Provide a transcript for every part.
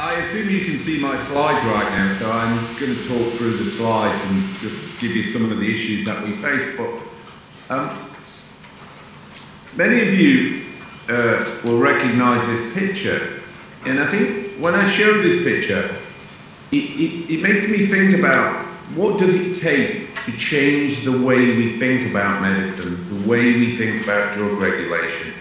I assume you can see my slides right now, so I'm going to talk through the slides and just give you some of the issues that we face. But many of you will recognise this picture, and I think when I show this picture, it makes me think about what does it take to change the way we think about medicine, the way we think about drug regulation.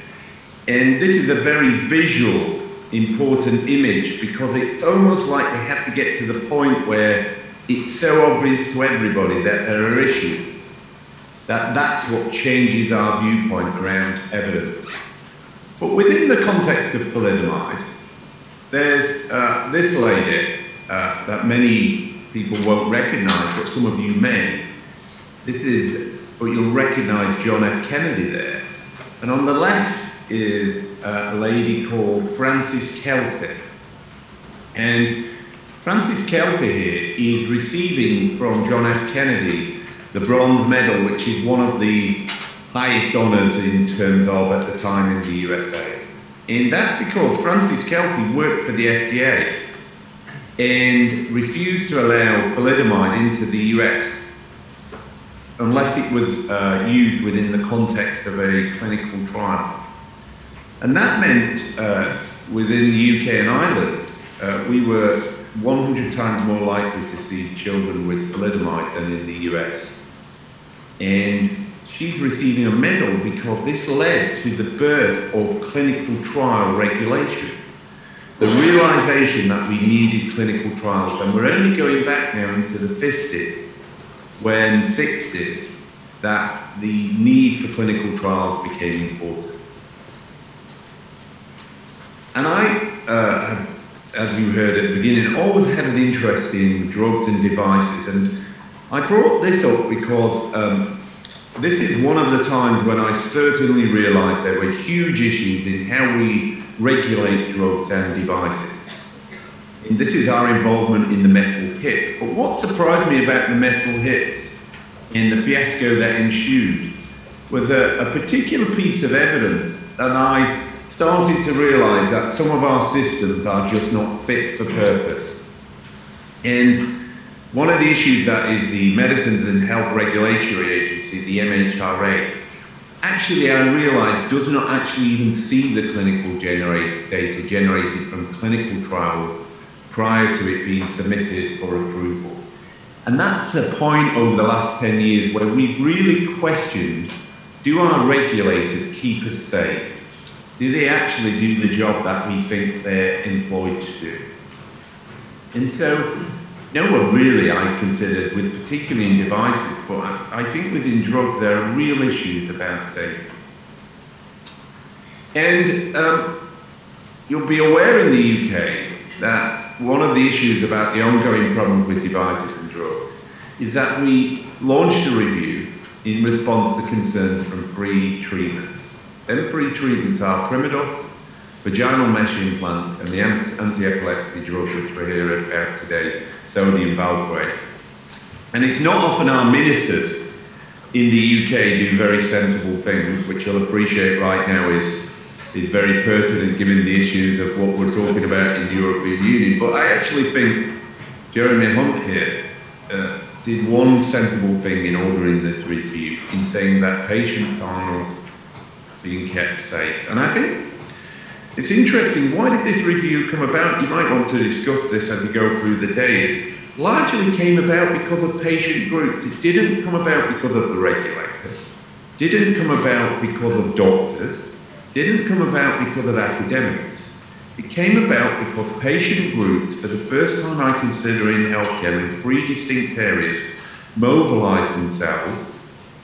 And this is a very visual, important image, because it's almost like we have to get to the point where it's so obvious to everybody that there are issues, that that's what changes our viewpoint around evidence. But within the context of thalidomide, there's this lady that many people won't recognize, but some of you may. This is, but you'll recognize John F. Kennedy there. And on the left is a lady called Frances Kelsey. And Frances Kelsey here is receiving from John F. Kennedy the bronze medal, which is one of the highest honors in terms of, at the time, in the USA. And that's because Frances Kelsey worked for the FDA and refused to allow thalidomide into the US unless it was used within the context of a clinical trial. And that meant within the UK and Ireland, we were 100 times more likely to see children with thalidomide than in the US. And she's receiving a medal because this led to the birth of clinical trial regulation. The realization that we needed clinical trials, and we're only going back now into the 50s, when 60s, that the need for clinical trials became important. And I, as you heard at the beginning, always had an interest in drugs and devices. And I brought this up because this is one of the times when I certainly realized there were huge issues in how we regulate drugs and devices. And this is our involvement in the metal hits. But what surprised me about the metal hits and the fiasco that ensued was a particular piece of evidence, and I started to realise that some of our systems are just not fit for purpose. And one of the issues that is the Medicines and Health Regulatory Agency, the MHRA, actually I realised does not actually even see the clinical data generated from clinical trials prior to it being submitted for approval. And that's a point over the last 10 years where we've really questioned, do our regulators keep us safe? Do they actually do the job that we think they're employed to do? And so, no one really I considered, with particularly in devices, but I think within drugs there are real issues about safety. And you'll be aware in the UK that one of the issues about the ongoing problems with devices and drugs is that we launched a review in response to concerns from free treatment. Them three treatments are Primodos, vaginal mesh implants, and the anti-epilepsy drug which we're here about today, sodium valproate. And it's not often our ministers in the UK do very sensible things, which you'll appreciate right now is very pertinent given the issues of what we're talking about in the European Union. But I actually think Jeremy Hunt here did one sensible thing in ordering this review, in saying that patients are not being kept safe. And I think it's interesting, why did this review come about? You might want to discuss this as you go through the days. Largely came about because of patient groups. It didn't come about because of the regulators, didn't come about because of doctors, didn't come about because of academics. It came about because patient groups, for the first time I consider in healthcare, in three distinct areas, mobilised themselves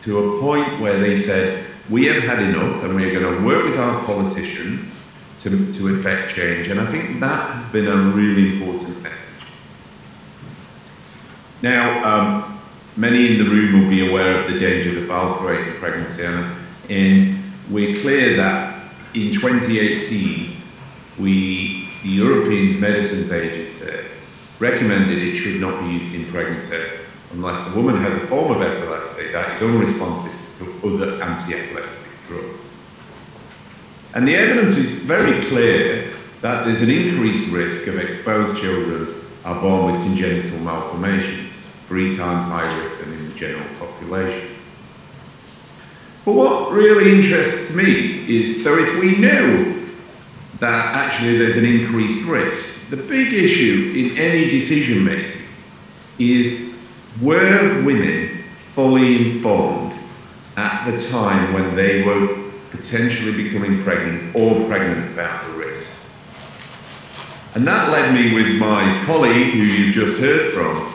to a point where they said, we have had enough, and we're going to work with our politicians to effect change. And I think that has been a really important message. Now, many in the room will be aware of the dangers of valproate in pregnancy, and we're clear that in 2018, the European Medicines Agency recommended it should not be used in pregnancy unless the woman has a form of epilepsy that is unresponsive to other anti-epileptic drugs. And the evidence is very clear that there's an increased risk of exposed children are born with congenital malformations, 3 times higher risk than in the general population. But what really interests me is, so if we know that actually there's an increased risk, the big issue in any decision making is, were women fully informed at the time when they were potentially becoming pregnant or pregnant about the risk? And that led me with my colleague who you've just heard from,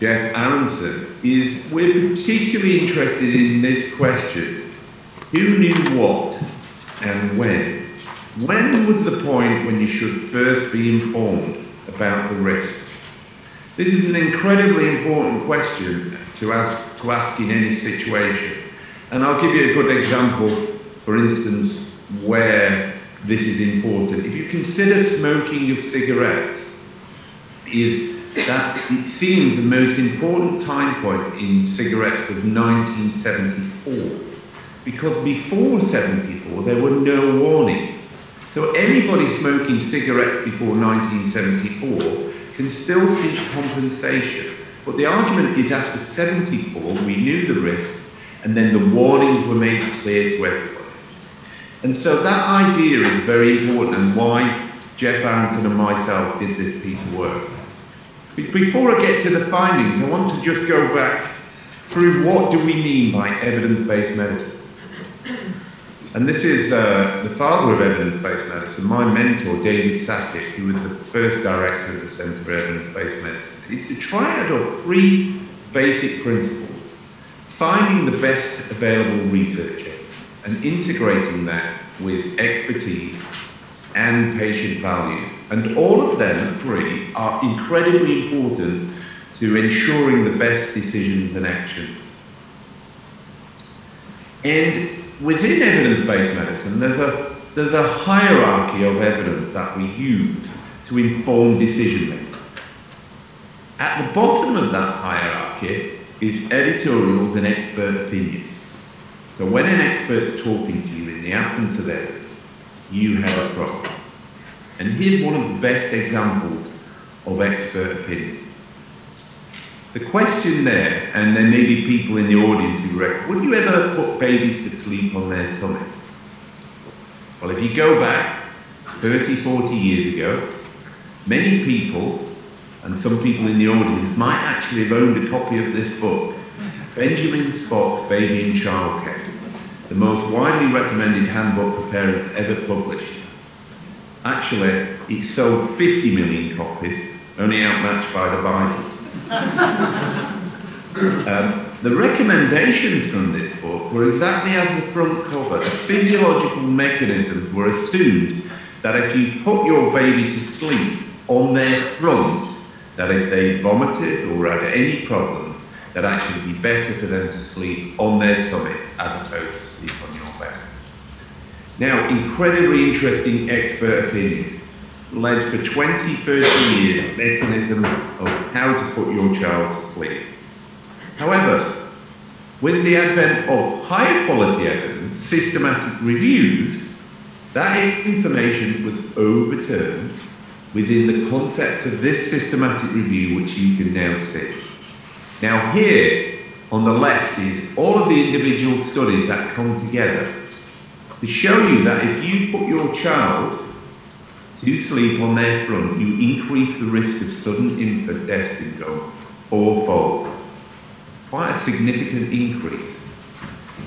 Jeff Aronson, is we're particularly interested in this question: who knew what and when? When was the point when you should first be informed about the risks? This is an incredibly important question to ask in any situation. And I'll give you a good example, for instance, where this is important. If you consider smoking of cigarettes, is that it seems the most important time point in cigarettes was 1974, because before 1974 there were no warnings. So anybody smoking cigarettes before 1974 can still seek compensation. But the argument is, after 1974 we knew the risks, and then the warnings were made clear to everybody. And so that idea is very important, and why Jeff Aronson and myself did this piece of work. Before I get to the findings, I want to just go back through what do we mean by evidence-based medicine. And this is the father of evidence-based medicine, my mentor, David Sackett, who was the first director of the Centre for Evidence-Based Medicine. It's a triad of 3 basic principles: finding the best available research evidence and integrating that with expertise and patient values. And all of them 3 are incredibly important to ensuring the best decisions and actions. And within evidence-based medicine, there's a hierarchy of evidence that we use to inform decision-making. At the bottom of that hierarchy is editorials and expert opinions. So when an expert's talking to you in the absence of evidence, you have a problem. And here's one of the best examples of expert opinion. The question there, and there may be people in the audience who reckon, would you ever put babies to sleep on their tummy? Well, if you go back 30, 40 years ago, many people, and some people in the audience, might actually have owned a copy of this book, Benjamin Scott's Baby and Child Care, the most widely recommended handbook for parents ever published. Actually, it sold 50 million copies, only outmatched by the Bible. The recommendations from this book were exactly as the front cover. The physiological mechanisms were assumed that if you put your baby to sleep on their front, that if they vomited or had any problems, that actually it'd be better for them to sleep on their tummies as opposed to sleep on your back. Now, incredibly interesting expert opinion led for 20, 30 years mechanism of how to put your child to sleep. However, with the advent of higher quality evidence, systematic reviews, that information was overturned within the concept of this systematic review, which you can now see. Now here on the left is all of the individual studies that come together to show you that if you put your child to sleep on their front, you increase the risk of sudden infant death syndrome 4-fold. Quite a significant increase.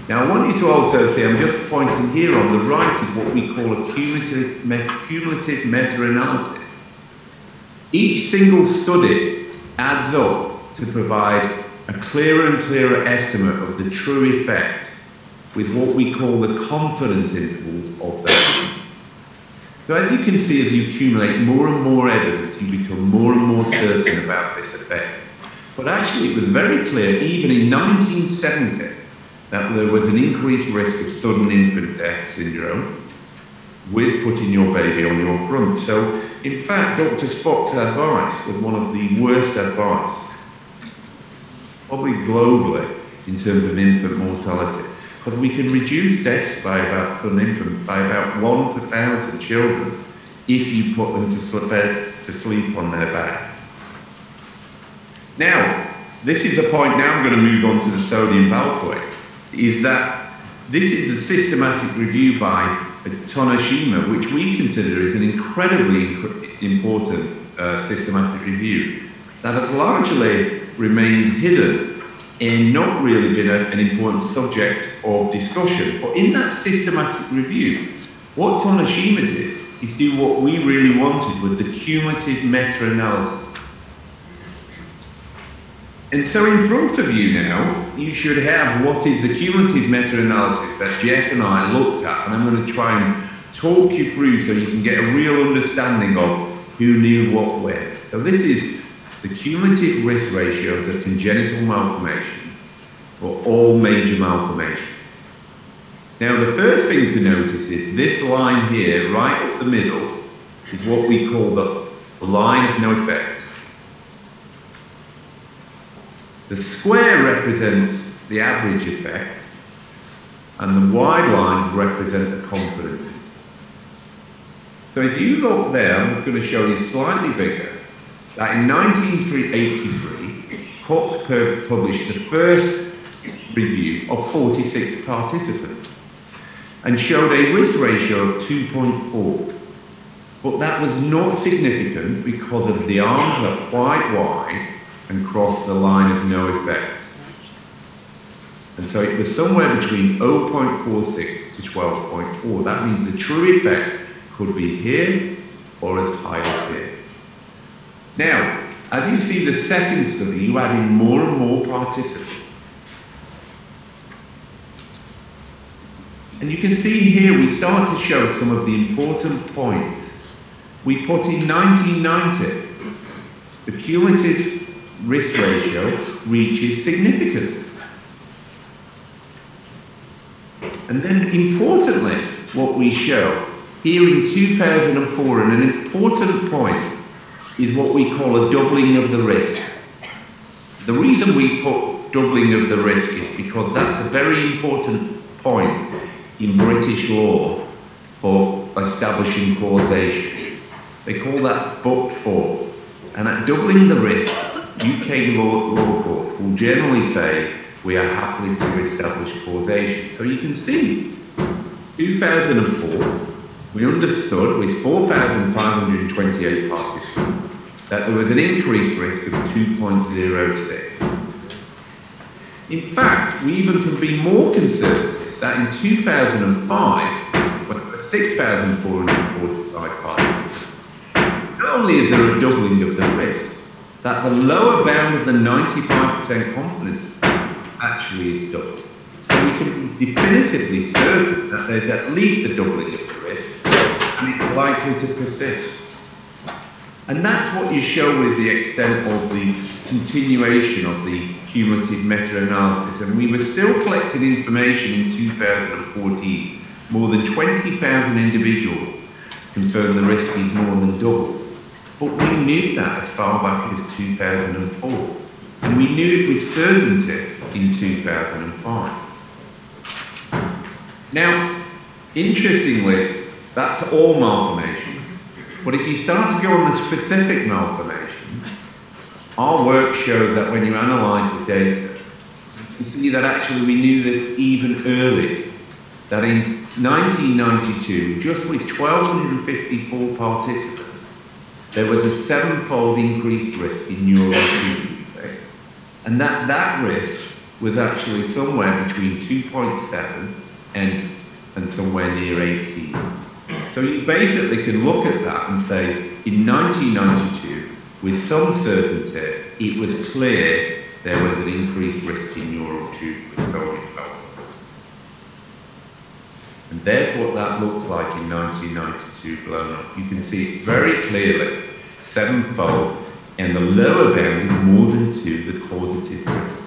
Now I want you to also see, I'm just pointing here on the right, is what we call a cumulative meta-analysis. Each single study adds up to provide a clearer and clearer estimate of the true effect, with what we call the confidence intervals of that. So as you can see, as you accumulate more and more evidence, you become more and more certain about this effect. But actually it was very clear, even in 1970, that there was an increased risk of sudden infant death syndrome with putting your baby on your front. So in fact, Dr. Spock's advice was one of the worst advice, probably globally, in terms of infant mortality. But we can reduce deaths by about 1 per 1,000 children if you put them to sleep on their back. Now, this is a point, now I'm going to move on to the sodium valproate, is that this is the systematic review by Tonoshima, which we consider is an incredibly important systematic review that has largely remained hidden and not really been an important subject of discussion. But in that systematic review, what Tonoshima did is do what we really wanted with the cumulative meta-analysis. And so in front of you now, you should have what is the cumulative meta-analysis that Jeff and I looked at, and I'm going to try and talk you through so you can get a real understanding of who knew what when. So this is the cumulative risk ratios of congenital malformation for all major malformations. Now, the first thing to notice is this line here, right up the middle, is what we call the line of no effect. The square represents the average effect, and the wide lines represent the confidence. So if you look there, I'm just going to show you slightly bigger, that in 1983, Cook published the first review of 46 participants, and showed a risk ratio of 2.4. But that was not significant because of the arms are quite wide and crossed the line of no effect. And so it was somewhere between 0.46 to 12.4. That means the true effect could be here or as high as here. Now, as you see the second study, you add in more and more participants. And you can see here we start to show some of the important points. We put in 1990, the cumulative risk ratio reaches significance. And then importantly, what we show here in 2004, and an important point, is what we call a doubling of the risk. The reason we put doubling of the risk is because that's a very important point in British law for establishing causation. They call that but for. And at doubling the risk, UK law courts will generally say we are happy to establish causation. So you can see, 2004, we understood with 4,528 participants that there was an increased risk of 2.06. In fact, we even can be more concerned that in 2005, when 6,445 participants, not only is there a doubling of the risk, that the lower bound of the 95% confidence actually is doubled. So we can be definitively certain that there's at least a doubling of the risk, and it's likely to persist. And that's what you show with the extent of the continuation of the cumulative meta-analysis. And we were still collecting information in 2014. More than 20,000 individuals confirmed the risk is more than double. But we knew that as far back as 2004. And we knew it with certainty in 2005. Now, interestingly, that's all malformation. But if you start to go on the specific malformation, our work shows that when you analyse the data, you see that actually we knew this even earlier, that in 1992, just with 1,254 participants, there was a 7-fold increased risk in neural fusion effect. And that risk was actually somewhere between 2.7 and somewhere near 18. So you basically can look at that and say, in 1992, with some certainty, it was clear there was an increased risk in neural tube with sodium valproate. And there's what that looks like in 1992 blown up. You can see it very clearly, 7-fold, and the lower bound is more than 2, the causative risk.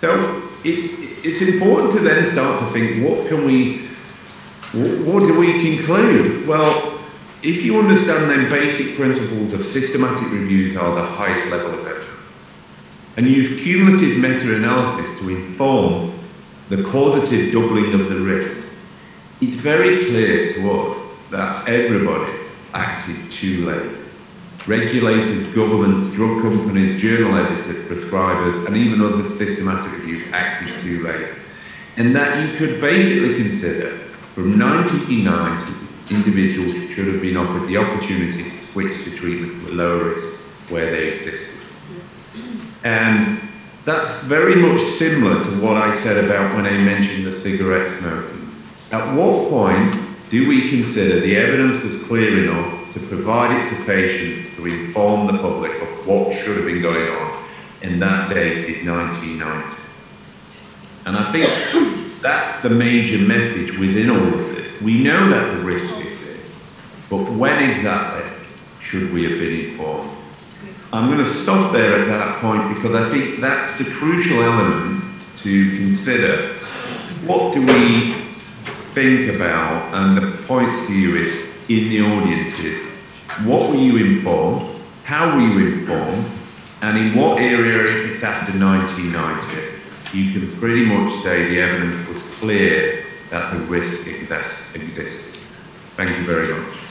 So it's important to then start to think, what do we conclude? Well, if you understand then basic principles of systematic reviews are the highest level of evidence, and use cumulative meta-analysis to inform the causative doubling of the risk, it's very clear to us that everybody acted too late. Regulators, governments, drug companies, journal editors, prescribers, and even others systematic abuse acted too late. And that you could basically consider from 1990, individuals should have been offered the opportunity to switch to treatments with lower risk where they existed. And that's very much similar to what I said about when I mentioned the cigarette smoking. At what point do we consider the evidence was clear enough to provide it to patients to inform the public of what should have been going on? And that date is 1990. And I think that's the major message within all of this. We know that the risk exists, but when exactly should we have been informed? I'm going to stop there at that point because I think that's the crucial element to consider. What do we think about? And the points to you is, in the audiences, what were you informed? How were you informed? And in what area, if it's after 1990? You can pretty much say the evidence was clear that the risk existed. Thank you very much.